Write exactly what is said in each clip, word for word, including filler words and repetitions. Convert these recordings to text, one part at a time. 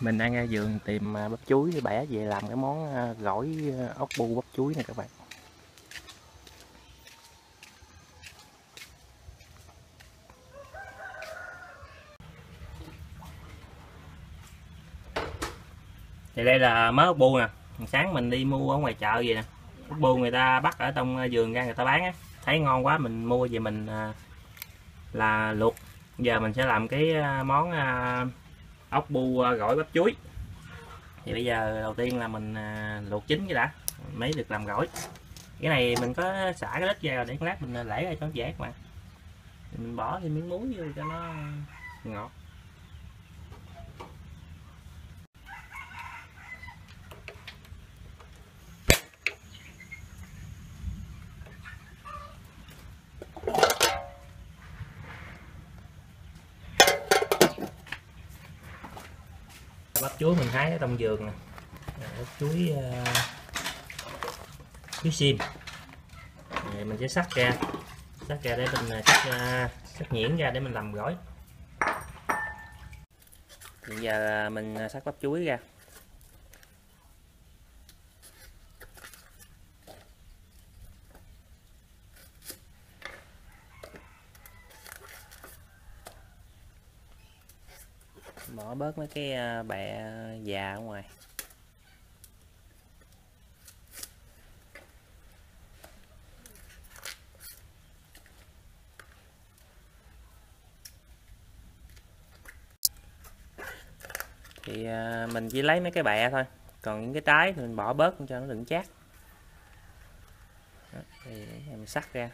Mình đang ra vườn tìm bắp chuối để bẻ về làm cái món gỏi ốc bu bắp chuối này các bạn. Thì đây là mớ ốc bu nè. Sáng mình đi mua ở ngoài chợ vậy nè, ốc bu người ta bắt ở trong vườn ra người ta bán á, thấy ngon quá mình mua về mình là luộc. Giờ mình sẽ làm cái món ốc bu gỏi bắp chuối. Thì bây giờ đầu tiên là mình luộc chín cái đã mới được làm gỏi. Cái này mình có xả cái lít ra để lát mình lẩy ra cho nó dễ mà. Thì mình bỏ thêm miếng muối vô cho nó ngọt. Bắp chuối mình hái ở trong vườn nè, bắp chuối uh, chuối sim. Rồi mình sẽ xắt ra, xắt ra để mình xắt, uh, xắt nhuyễn ra để mình làm gỏi. Bây giờ mình xắt bắp chuối ra. Bỏ bớt mấy cái bẹ già ở ngoài. Thì mình chỉ lấy mấy cái bẹ thôi, còn những cái trái thì mình bỏ bớt cho nó đừng chát. Đó, thì mình xắt ra.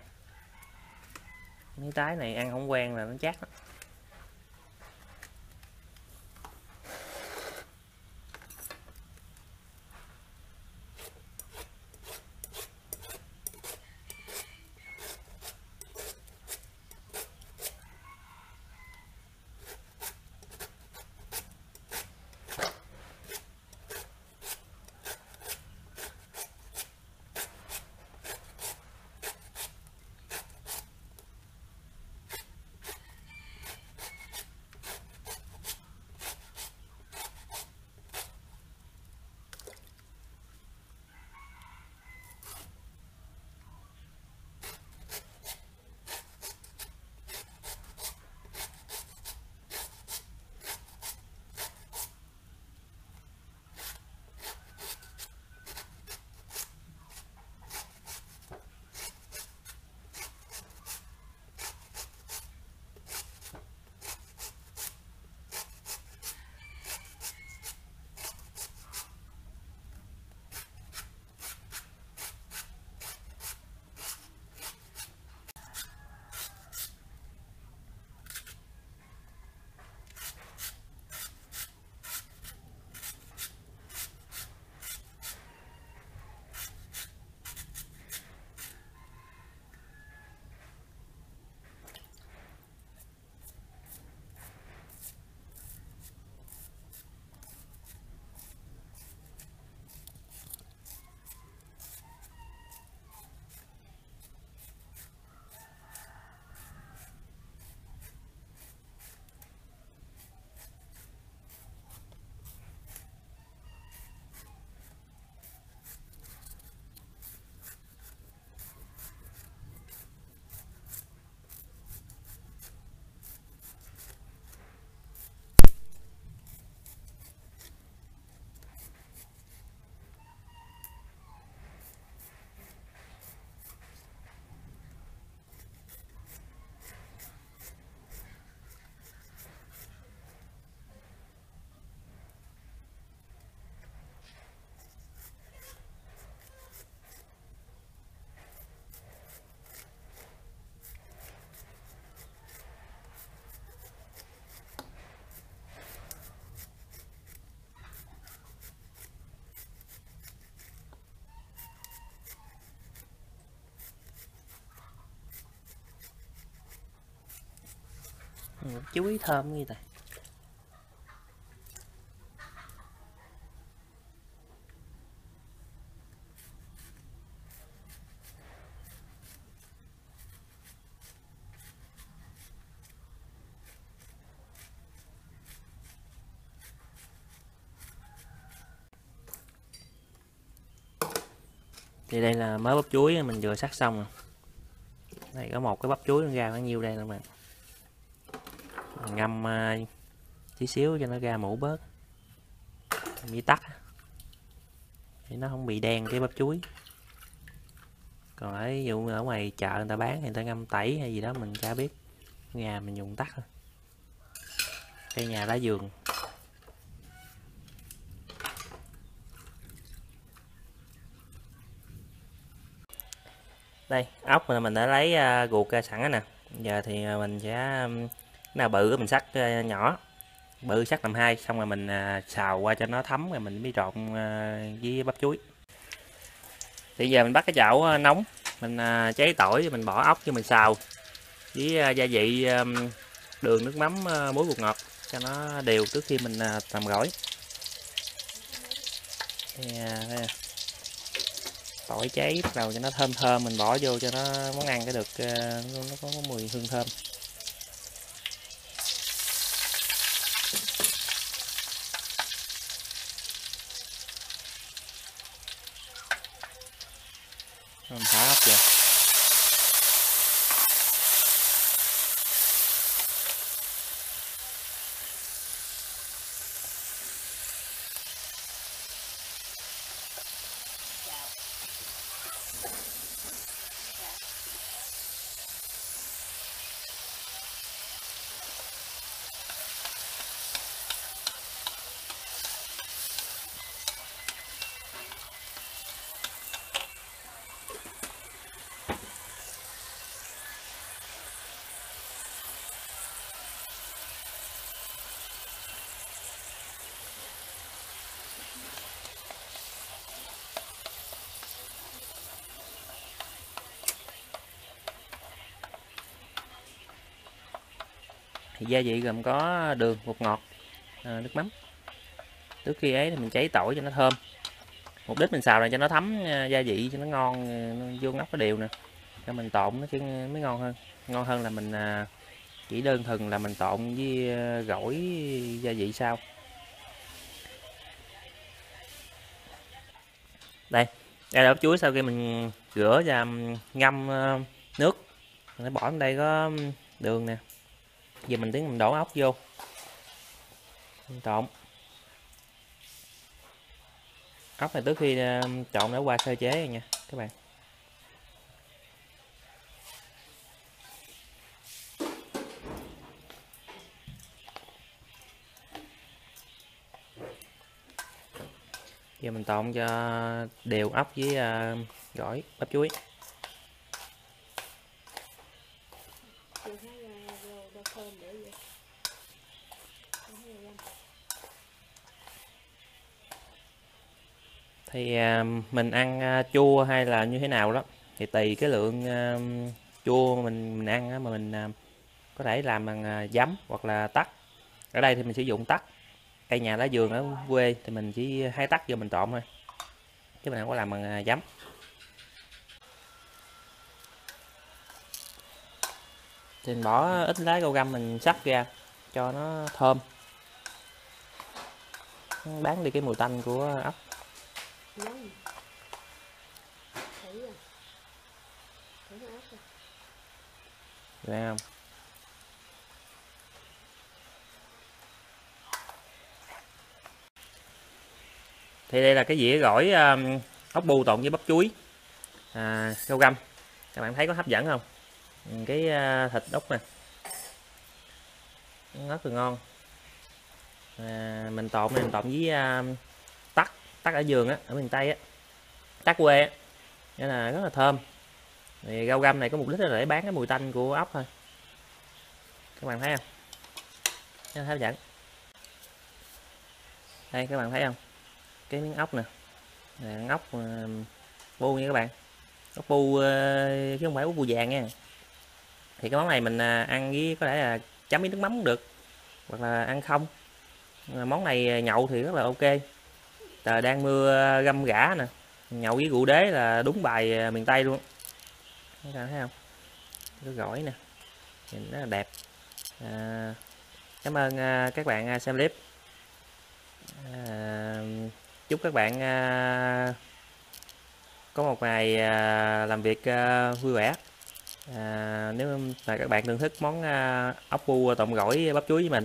Những trái này ăn không quen là nó chát đó. Chuối thơm như vậy. Thì đây là mớ bắp chuối mình vừa sắc xong. Đây có một cái bắp chuối nó ra bao nhiêu đây các bạn. Mình ngâm uh, tí xíu cho nó ra mũ bớt. Mình đi tắt để nó không bị đen cái bắp chuối. Còn ở ví dụ ở ngoài chợ người ta bán thì người ta ngâm tẩy hay gì đó mình chả biết. Nhà mình dùng tắt thôi. Cây nhà lá vườn. Đây, ốc là mình đã lấy ruột ra sẵn nè. Giờ thì mình sẽ nào bự mình xắt nhỏ. Bự xắt làm hai xong rồi mình xào qua cho nó thấm rồi mình mới trộn với bắp chuối. Thì giờ mình bắt cái chảo nóng, mình cháy tỏi mình bỏ ốc cho mình xào với gia vị đường, nước mắm, muối, bột ngọt cho nó đều trước khi mình làm gỏi. Thì tỏi cháy bắt đầu cho nó thơm thơm, mình bỏ vô cho nó món ăn cái được, nó có mùi hương thơm. Mình thả ốc vào. Gia vị gồm có đường, bột ngọt, nước mắm. Trước khi ấy thì mình cháy tỏi cho nó thơm. Mục đích mình xào là cho nó thấm gia vị cho nó ngon, nó vô ngóc nó đều nè. Cho mình trộn nó chứ mới ngon hơn. Ngon hơn là mình chỉ đơn thuần là mình trộn với gỏi gia vị sau. Đây, đây là bắp chuối sau khi mình rửa và ngâm nước. Mình bỏ ở đây có đường nè. Giờ mình tiến mình đổ ốc vô, mình trộn ốc này trước khi trộn đã qua sơ chế rồi nha các bạn. Giờ mình trộn cho đều ốc với gỏi bắp chuối. Thì mình ăn chua hay là như thế nào đó thì tùy cái lượng chua mình, mình ăn mà mình có thể làm bằng giấm hoặc là tắc. Ở đây thì mình sử dụng tắc, cây nhà lá vườn ở quê thì mình chỉ hái tắc vô mình trộn thôi chứ mình không có làm bằng giấm. Thì mình bỏ ít lá rau găm mình xắt ra cho nó thơm, bán đi cái mùi tanh của ốc. Thấy không? Thì đây là cái dĩa gỏi um, ốc bu trộn với bắp chuối, à, rau găm. Các bạn thấy có hấp dẫn không? Cái uh, thịt ốc này nó rất là ngon. À, mình trộn này mình trộn với uh, tắc tắc ở vườn á, ở miền Tây á, tắc quê á, nên là rất là thơm. Thì rau găm này có mục đích là để bán cái mùi tanh của ốc thôi. Các bạn thấy không? Nó hấp dẫn. Đây các bạn thấy không? Cái miếng ốc nè, miếng ốc bu nha các bạn. Ốc bu chứ không phải ốc bu vàng nha. Thì cái món này mình ăn với có thể là chấm với nước mắm cũng được, hoặc là ăn không. Món này nhậu thì rất là ok. Trời đang mưa găm gã nè, nhậu với rượu đế là đúng bài miền Tây luôn. Các bạn thấy không? Cái gỏi nè, nhìn rất là đẹp. À, cảm ơn các bạn xem clip. À, chúc các bạn à, có một ngày làm việc vui vẻ. À, nếu mà các bạn thưởng thức món ốc bu tộm gỏi bắp chuối với mình,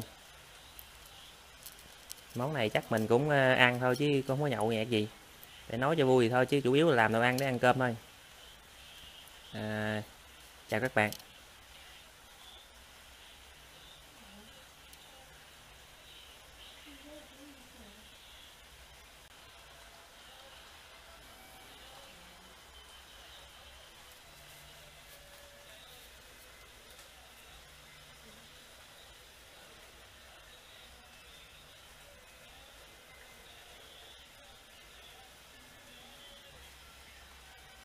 món này chắc mình cũng ăn thôi chứ không có nhậu nhẹt gì, để nói cho vui thì thôi, chứ chủ yếu là làm đồ ăn để ăn cơm thôi. À, chào các bạn.